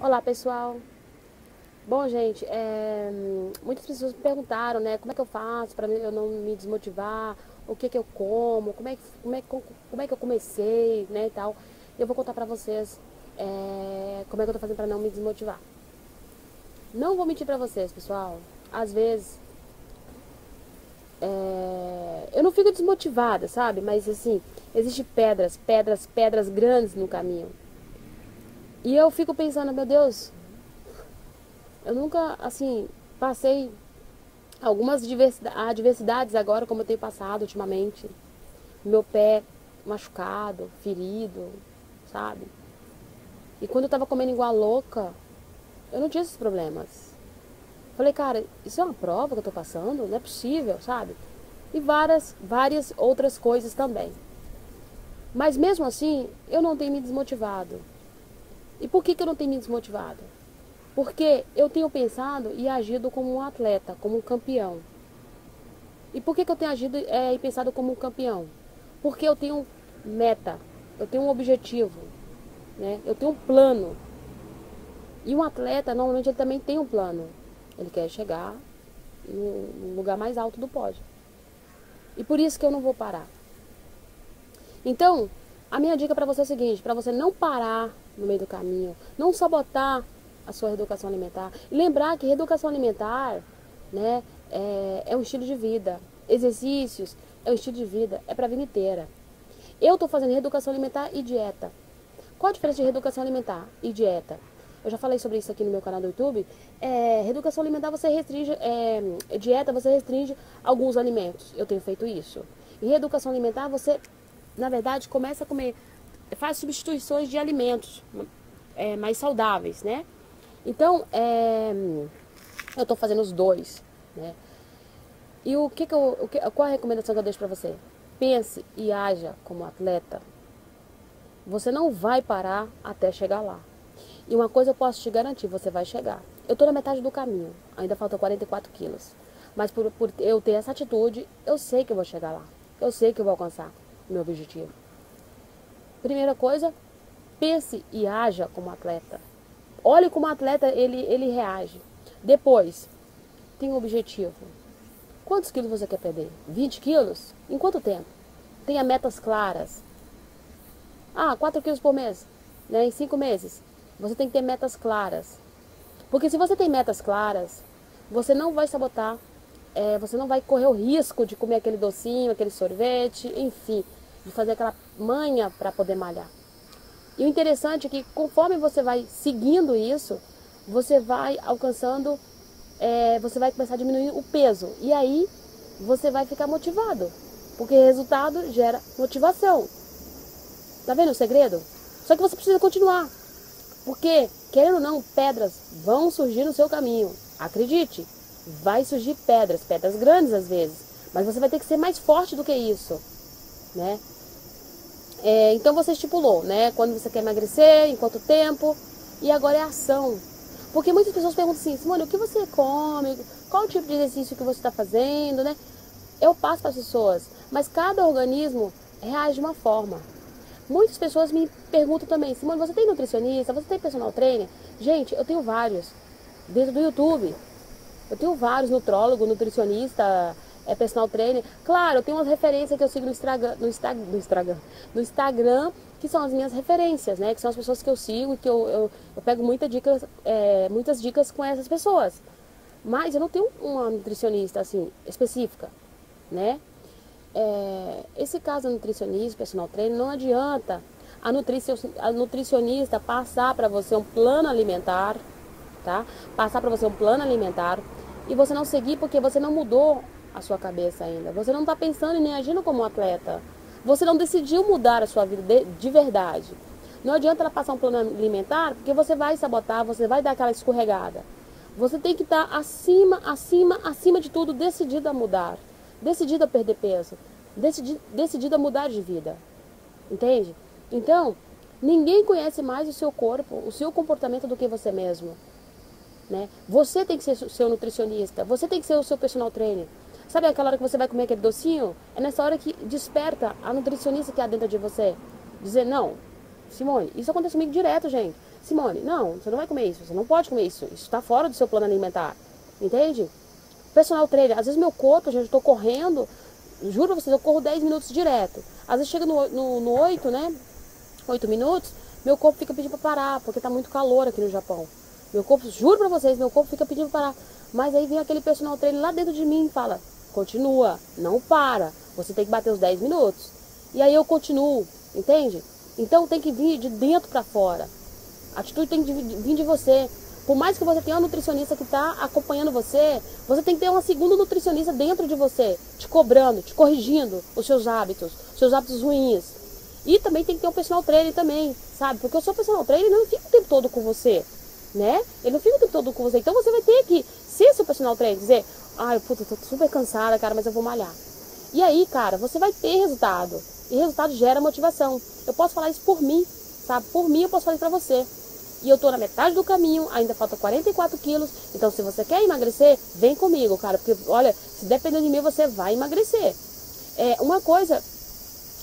Olá pessoal, bom gente, muitas pessoas me perguntaram, né, como é que eu faço para eu não me desmotivar, o que que eu como, como é que eu comecei, né, e tal. Eu vou contar para vocês como é que eu tô fazendo para não me desmotivar. Não vou mentir para vocês, pessoal, às vezes eu não fico desmotivada, sabe, mas assim, existem pedras grandes no caminho. E eu fico pensando, meu Deus, eu nunca, assim, passei algumas adversidades agora, como eu tenho passado ultimamente. Meu pé machucado, ferido, sabe? E quando eu tava comendo igual louca, eu não tinha esses problemas. Falei, cara, isso é uma prova que eu tô passando? Não é possível, sabe? E várias outras coisas também. Mas mesmo assim, eu não tenho me desmotivado. E por que que eu não tenho me desmotivado? Porque eu tenho pensado e agido como um atleta, como um campeão. E por que que eu tenho agido e pensado como um campeão? Porque eu tenho meta, eu tenho um objetivo, né? Eu tenho um plano. E um atleta, normalmente, ele também tem um plano. Ele quer chegar no lugar mais alto do pódio. E por isso que eu não vou parar. Então, a minha dica para você é a seguinte, para você não parar no meio do caminho, não sabotar a sua reeducação alimentar. E lembrar que reeducação alimentar, né, é um estilo de vida. Exercícios é um estilo de vida, é para a vida inteira. Eu estou fazendo reeducação alimentar e dieta. Qual a diferença de reeducação alimentar e dieta? Eu já falei sobre isso aqui no meu canal do YouTube. Reeducação alimentar, você restringe, dieta, você restringe alguns alimentos. Eu tenho feito isso. E reeducação alimentar, você... na verdade, começa a comer, faz substituições de alimentos mais saudáveis, né? Então, eu tô fazendo os dois, né? E qual a recomendação que eu deixo pra você? Pense e haja como atleta. Você não vai parar até chegar lá. E uma coisa eu posso te garantir, você vai chegar. Eu tô na metade do caminho, ainda faltam 44 quilos. Mas por eu ter essa atitude, eu sei que eu vou chegar lá. Eu sei que eu vou alcançar meu objetivo. Primeira coisa, pense e haja como atleta. Olhe como atleta ele reage. Depois, tem um objetivo. Quantos quilos você quer perder? 20 quilos? Em quanto tempo? Tenha metas claras. Ah, 4 quilos por mês, né? Em 5 meses. Você tem que ter metas claras. Porque se você tem metas claras, você não vai sabotar, você não vai correr o risco de comer aquele docinho, aquele sorvete, enfim, de fazer aquela manha para poder malhar. E o interessante é que conforme você vai seguindo isso, você vai alcançando, você vai começar a diminuir o peso. E aí você vai ficar motivado, porque resultado gera motivação. Tá vendo o segredo? Só que você precisa continuar, porque querendo ou não, pedras vão surgir no seu caminho. Acredite, vai surgir pedras grandes às vezes, mas você vai ter que ser mais forte do que isso, né? Então você estipulou, né? Quando você quer emagrecer, em quanto tempo, e agora é ação. Porque muitas pessoas perguntam assim, Simone, o que você come? Qual o tipo de exercício que você está fazendo, né? Eu passo para as pessoas, mas cada organismo reage de uma forma. Muitas pessoas me perguntam também, Simone, você tem nutricionista? Você tem personal trainer? Gente, eu tenho vários, dentro do YouTube. Eu tenho vários nutrólogos, nutricionista, personal trainer. Claro, eu tenho umas referências que eu sigo no Instagram, que são as minhas referências, né? Que são as pessoas que eu sigo e que eu pego muitas dicas com essas pessoas. Mas eu não tenho uma nutricionista, assim, específica, né? Esse caso da nutricionista, personal trainer, não adianta a nutricionista passar para você um plano alimentar, tá? Passar para você um plano alimentar e você não seguir porque você não mudou a sua cabeça ainda. Você não está pensando e nem agindo como um atleta. Você não decidiu mudar a sua vida de verdade. Não adianta ela passar um plano alimentar porque você vai sabotar, você vai dar aquela escorregada. Você tem que estar acima de tudo, decidido a mudar. Decidido a perder peso. Decidido a mudar de vida. Entende? Então, ninguém conhece mais o seu corpo, o seu comportamento do que você mesmo. Né? Você tem que ser o seu nutricionista, você tem que ser o seu personal trainer. Sabe aquela hora que você vai comer aquele docinho? É nessa hora que desperta a nutricionista que há dentro de você. Dizer, não, Simone, isso acontece comigo direto, gente. Simone, não, você não vai comer isso, você não pode comer isso, isso está fora do seu plano alimentar, entende? Personal trainer, às vezes meu corpo, gente, eu estou correndo, juro pra vocês, eu corro 10 minutos direto, às vezes chega no 8, né, 8 minutos, meu corpo fica pedindo para parar, porque tá muito calor aqui no Japão, meu corpo, juro pra vocês, meu corpo fica pedindo para parar, mas aí vem aquele personal trainer lá dentro de mim e fala, continua, não para, você tem que bater os 10 minutos, e aí eu continuo, entende? Então tem que vir de dentro para fora, a atitude tem que vir de você, por mais que você tenha uma nutricionista que está acompanhando você, você tem que ter uma segunda nutricionista dentro de você, te cobrando, te corrigindo os seus hábitos ruins, e também tem que ter um personal trainer também, sabe, porque o seu personal trainer não fica o tempo todo com você, né, ele não fica o tempo todo com você, então você vai ter que ser seu personal trainer, dizer, ai, puta, tô super cansada, cara, mas eu vou malhar. E aí, cara, você vai ter resultado. E resultado gera motivação. Eu posso falar isso por mim, sabe? Por mim eu posso falar isso pra você. E eu tô na metade do caminho, ainda falta 44 quilos. Então, se você quer emagrecer, vem comigo, cara. Porque, olha, se depender de mim, você vai emagrecer. Uma coisa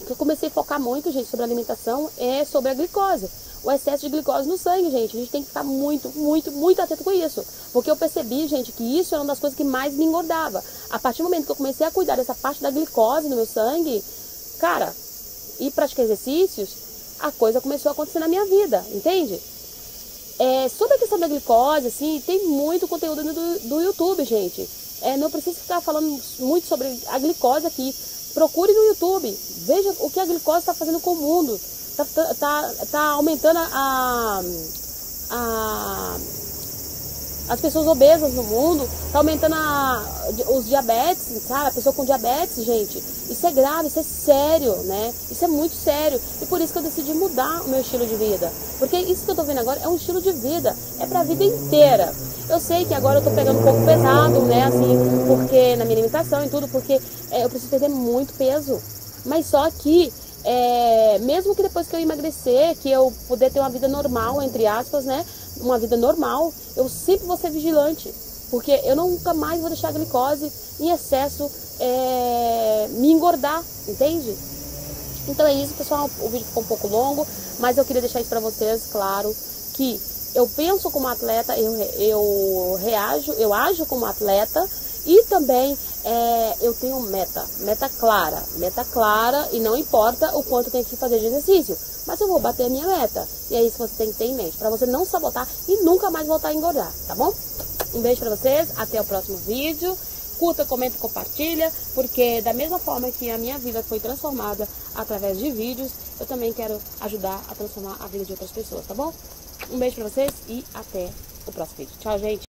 que eu comecei a focar muito, gente, sobre alimentação, é sobre a glicose. O excesso de glicose no sangue, gente. A gente tem que ficar muito, muito, muito atento com isso. Porque eu percebi, gente, que isso era uma das coisas que mais me engordava. A partir do momento que eu comecei a cuidar dessa parte da glicose no meu sangue, cara, e pratiquei exercícios, a coisa começou a acontecer na minha vida, entende? Sobre a questão da glicose, assim, tem muito conteúdo do YouTube, gente. Não preciso ficar falando muito sobre a glicose aqui. Procure no YouTube, veja o que a glicose está fazendo com o mundo. Tá aumentando as pessoas obesas no mundo, tá aumentando os diabetes, sabe? A pessoa com diabetes, gente, isso é grave, isso é sério, né? Isso é muito sério. E por isso que eu decidi mudar o meu estilo de vida. Porque isso que eu tô vendo agora é um estilo de vida, é pra vida inteira. Eu sei que agora eu tô pegando um pouco pesado, né? Assim, porque na minha alimentação e tudo, porque eu preciso perder muito peso. Mas só que mesmo que depois que eu emagrecer, que eu puder ter uma vida normal, entre aspas, né, uma vida normal, eu sempre vou ser vigilante, porque eu nunca mais vou deixar a glicose em excesso me engordar, entende? Então é isso, pessoal, o vídeo ficou um pouco longo, mas eu queria deixar isso pra vocês, claro, que eu penso como atleta, eu ajo como atleta, e também eu tenho meta clara, e não importa o quanto eu tenho que fazer de exercício, mas eu vou bater a minha meta. E é isso que você tem que ter em mente, para você não sabotar e nunca mais voltar a engordar, tá bom? Um beijo para vocês, até o próximo vídeo. Curta, comenta, compartilha, porque da mesma forma que a minha vida foi transformada através de vídeos, eu também quero ajudar a transformar a vida de outras pessoas, tá bom? Um beijo para vocês e até o próximo vídeo. Tchau, gente!